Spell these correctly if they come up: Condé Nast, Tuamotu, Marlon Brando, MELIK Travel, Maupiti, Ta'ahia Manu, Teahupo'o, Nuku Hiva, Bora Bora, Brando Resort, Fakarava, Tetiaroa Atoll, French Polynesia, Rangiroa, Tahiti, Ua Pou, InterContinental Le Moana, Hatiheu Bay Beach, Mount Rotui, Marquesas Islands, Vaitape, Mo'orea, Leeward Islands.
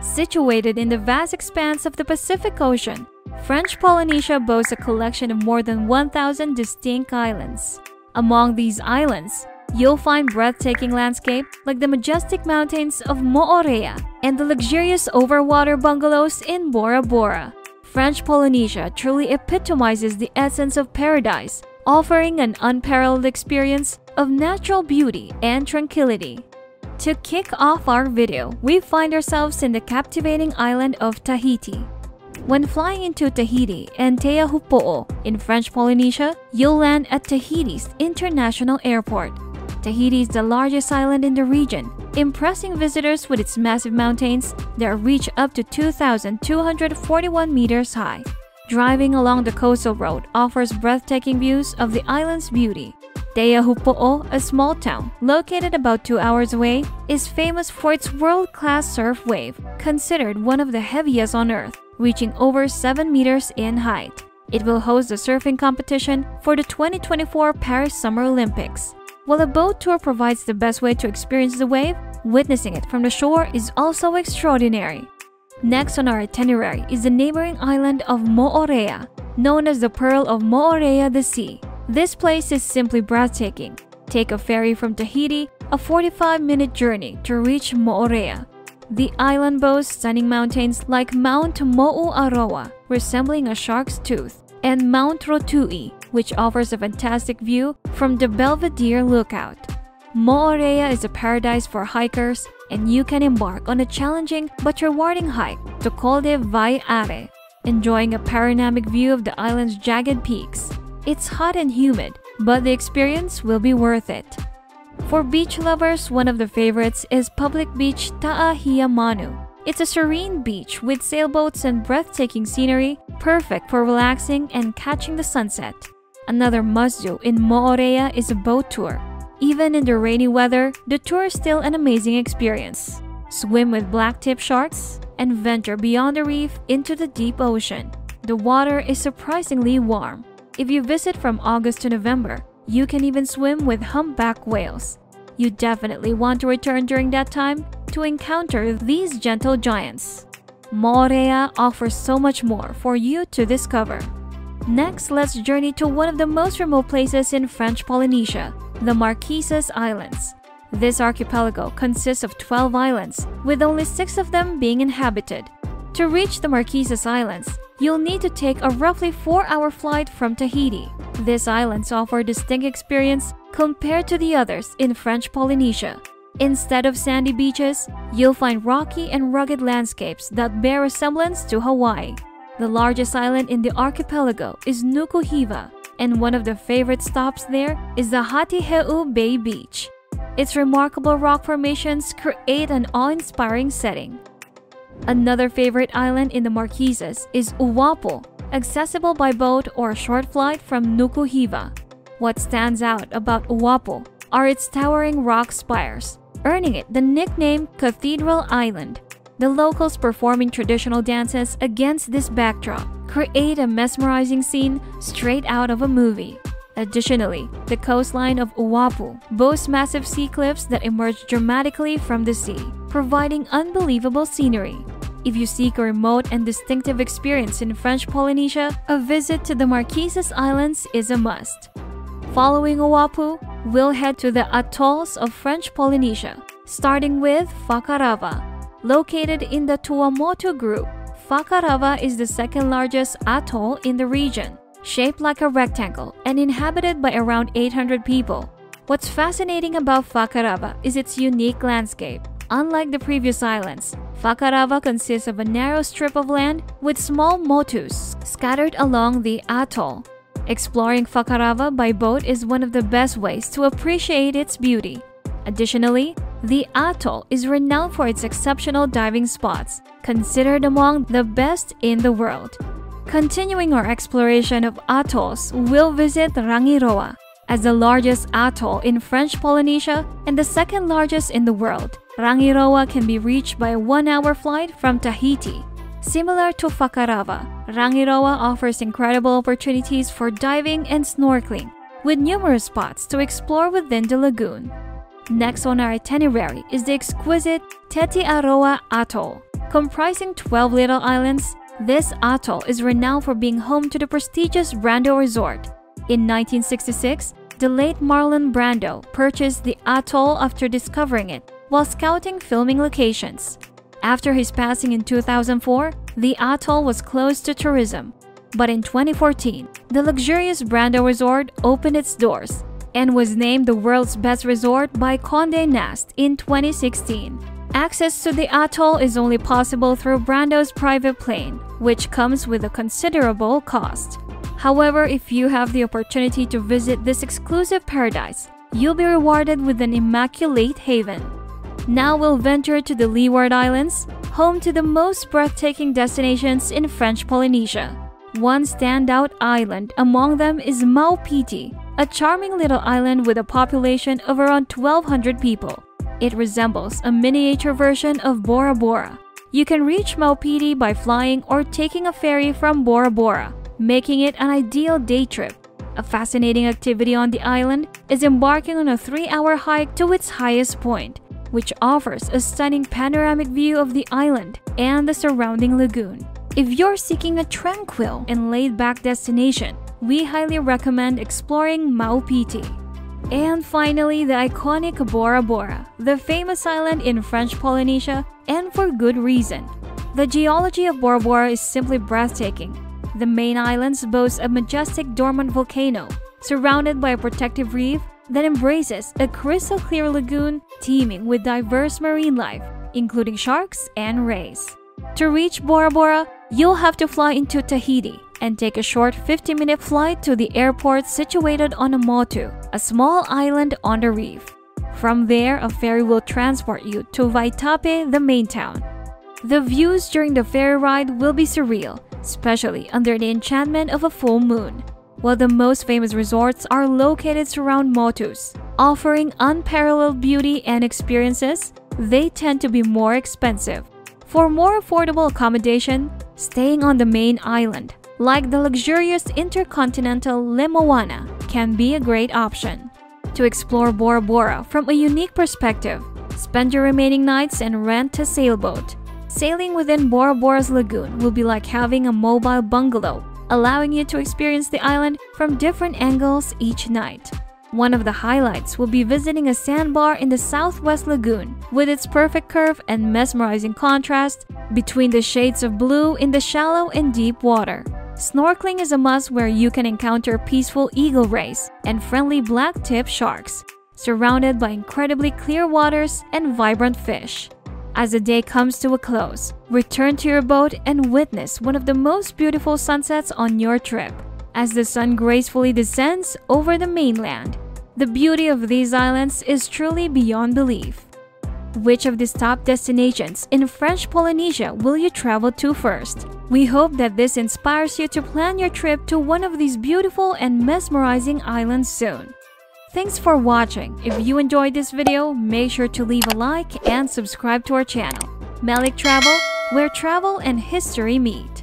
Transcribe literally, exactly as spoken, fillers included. Situated in the vast expanse of the Pacific Ocean, French Polynesia boasts a collection of more than one thousand distinct islands. Among these islands, you'll find breathtaking landscapes like the majestic mountains of Mo'orea and the luxurious overwater bungalows in Bora Bora. French Polynesia truly epitomizes the essence of paradise, offering an unparalleled experience of natural beauty and tranquility. To kick off our video, we find ourselves in the captivating island of Tahiti. When flying into Tahiti and Teahupo'o in French Polynesia, you'll land at Tahiti's International Airport. Tahiti is the largest island in the region, impressing visitors with its massive mountains that reach up to two thousand two hundred forty-one meters high. Driving along the coastal road offers breathtaking views of the island's beauty. Teahupo'o, a small town located about two hours away, is famous for its world-class surf wave, considered one of the heaviest on Earth, reaching over seven meters in height. It will host the surfing competition for the twenty twenty-four Paris Summer Olympics. While a boat tour provides the best way to experience the wave, witnessing it from the shore is also extraordinary. Next on our itinerary is the neighboring island of Mo'orea, known as the Pearl of Mo'orea the Sea. This place is simply breathtaking. Take a ferry from Tahiti, a forty-five minute journey to reach Mo'orea. The island boasts stunning mountains like Mount Mo'u'aroa, resembling a shark's tooth, and Mount Rotui, which offers a fantastic view from the Belvedere Lookout. Mo'orea is a paradise for hikers, and you can embark on a challenging but rewarding hike to Col de Vai Are, enjoying a panoramic view of the island's jagged peaks. It's hot and humid, but the experience will be worth it. For beach lovers, one of the favorites is public beach Ta'ahia Manu. It's a serene beach with sailboats and breathtaking scenery, perfect for relaxing and catching the sunset. Another must-do in Mo'orea is a boat tour. Even in the rainy weather, the tour is still an amazing experience. Swim with blacktip sharks and venture beyond the reef into the deep ocean. The water is surprisingly warm. If you visit from August to November, you can even swim with humpback whales. You definitely want to return during that time to encounter these gentle giants. Mo'orea offers so much more for you to discover. Next, let's journey to one of the most remote places in French Polynesia, the Marquesas Islands. This archipelago consists of twelve islands, with only six of them being inhabited. To reach the Marquesas Islands, you'll need to take a roughly four hour flight from Tahiti. These islands offer a distinct experience compared to the others in French Polynesia. Instead of sandy beaches, you'll find rocky and rugged landscapes that bear a semblance to Hawaii. The largest island in the archipelago is Nuku Hiva, and one of the favorite stops there is the Hatiheu Bay Beach. Its remarkable rock formations create an awe-inspiring setting. Another favorite island in the Marquesas is Ua Pou, accessible by boat or a short flight from Nuku Hiva. What stands out about Ua Pou are its towering rock spires, earning it the nickname Cathedral Island. The locals performing traditional dances against this backdrop create a mesmerizing scene straight out of a movie. Additionally, the coastline of Ua Pou boasts massive sea cliffs that emerge dramatically from the sea, providing unbelievable scenery. If you seek a remote and distinctive experience in French Polynesia, a visit to the Marquesas Islands is a must. Following Ua Pou, we'll head to the atolls of French Polynesia, starting with Fakarava. Located in the Tuamotu group, Fakarava is the second largest atoll in the region, shaped like a rectangle and inhabited by around eight hundred people. What's fascinating about Fakarava is its unique landscape. Unlike the previous islands, Fakarava consists of a narrow strip of land with small motus scattered along the atoll. Exploring Fakarava by boat is one of the best ways to appreciate its beauty. Additionally, the atoll is renowned for its exceptional diving spots, considered among the best in the world. Continuing our exploration of atolls, we'll visit Rangiroa. As the largest atoll in French Polynesia and the second largest in the world, Rangiroa can be reached by a one hour flight from Tahiti. Similar to Fakarava, Rangiroa offers incredible opportunities for diving and snorkeling, with numerous spots to explore within the lagoon. Next on our itinerary is the exquisite Tetiaroa Atoll. Comprising twelve little islands, this atoll is renowned for being home to the prestigious Brando Resort. In nineteen sixty-six, the late Marlon Brando purchased the atoll after discovering it while scouting filming locations. After his passing in two thousand four, the atoll was closed to tourism. But in twenty fourteen, the luxurious Brando Resort opened its doors and was named the world's best resort by Condé Nast in twenty sixteen. Access to the atoll is only possible through Brando's private plane, which comes with a considerable cost. However, if you have the opportunity to visit this exclusive paradise, you'll be rewarded with an immaculate haven. Now we'll venture to the Leeward Islands, home to the most breathtaking destinations in French Polynesia. One standout island among them is Maupiti, a charming little island with a population of around twelve hundred people. It resembles a miniature version of Bora Bora. You can reach Maupiti by flying or taking a ferry from Bora Bora, making it an ideal day trip. A fascinating activity on the island is embarking on a three-hour hike to its highest point, which offers a stunning panoramic view of the island and the surrounding lagoon. If you're seeking a tranquil and laid-back destination, we highly recommend exploring Maupiti. And finally, the iconic Bora Bora, the famous island in French Polynesia, and for good reason. The geology of Bora Bora is simply breathtaking. The main islands boasts a majestic dormant volcano, surrounded by a protective reef that embraces a crystal-clear lagoon teeming with diverse marine life, including sharks and rays. To reach Bora Bora, you'll have to fly into Tahiti and take a short fifty-minute flight to the airport situated on Tuamotu, a small island on the reef. From there, a ferry will transport you to Vaitape, the main town. The views during the ferry ride will be surreal, especially under the enchantment of a full moon. While the most famous resorts are located around Motus, offering unparalleled beauty and experiences, they tend to be more expensive. For more affordable accommodation, staying on the main island, like the luxurious InterContinental Le Moana, can be a great option. To explore Bora Bora from a unique perspective, spend your remaining nights and rent a sailboat. Sailing within Bora Bora's lagoon will be like having a mobile bungalow, allowing you to experience the island from different angles each night. One of the highlights will be visiting a sandbar in the southwest lagoon with its perfect curve and mesmerizing contrast between the shades of blue in the shallow and deep water. Snorkeling is a must, where you can encounter peaceful eagle rays and friendly black-tip sharks, surrounded by incredibly clear waters and vibrant fish. As the day comes to a close, return to your boat and witness one of the most beautiful sunsets on your trip, as the sun gracefully descends over the mainland. The beauty of these islands is truly beyond belief. Which of these top destinations in French Polynesia will you travel to first? We hope that this inspires you to plan your trip to one of these beautiful and mesmerizing islands soon. Thanks for watching. If you enjoyed this video, make sure to leave a like and subscribe to our channel, MELIK Travel, where travel and history meet.